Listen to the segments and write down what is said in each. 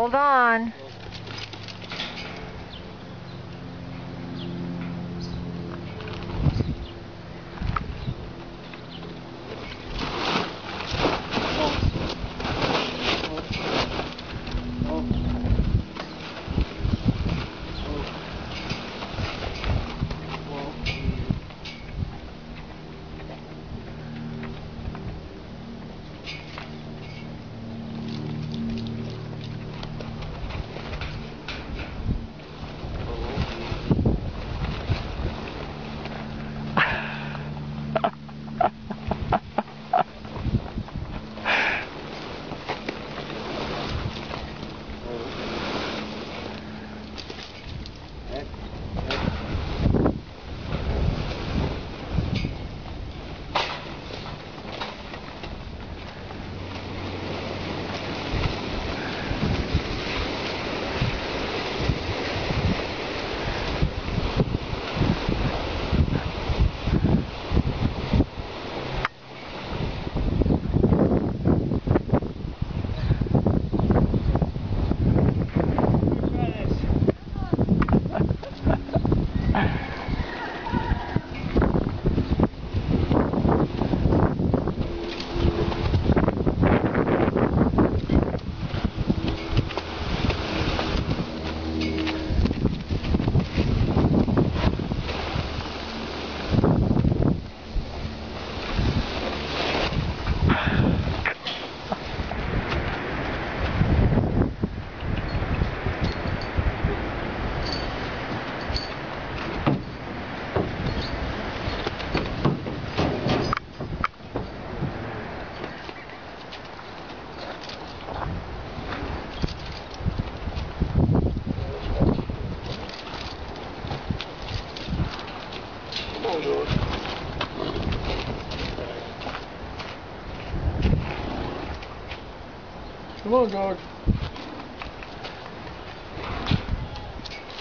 Hold on.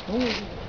Come on, George.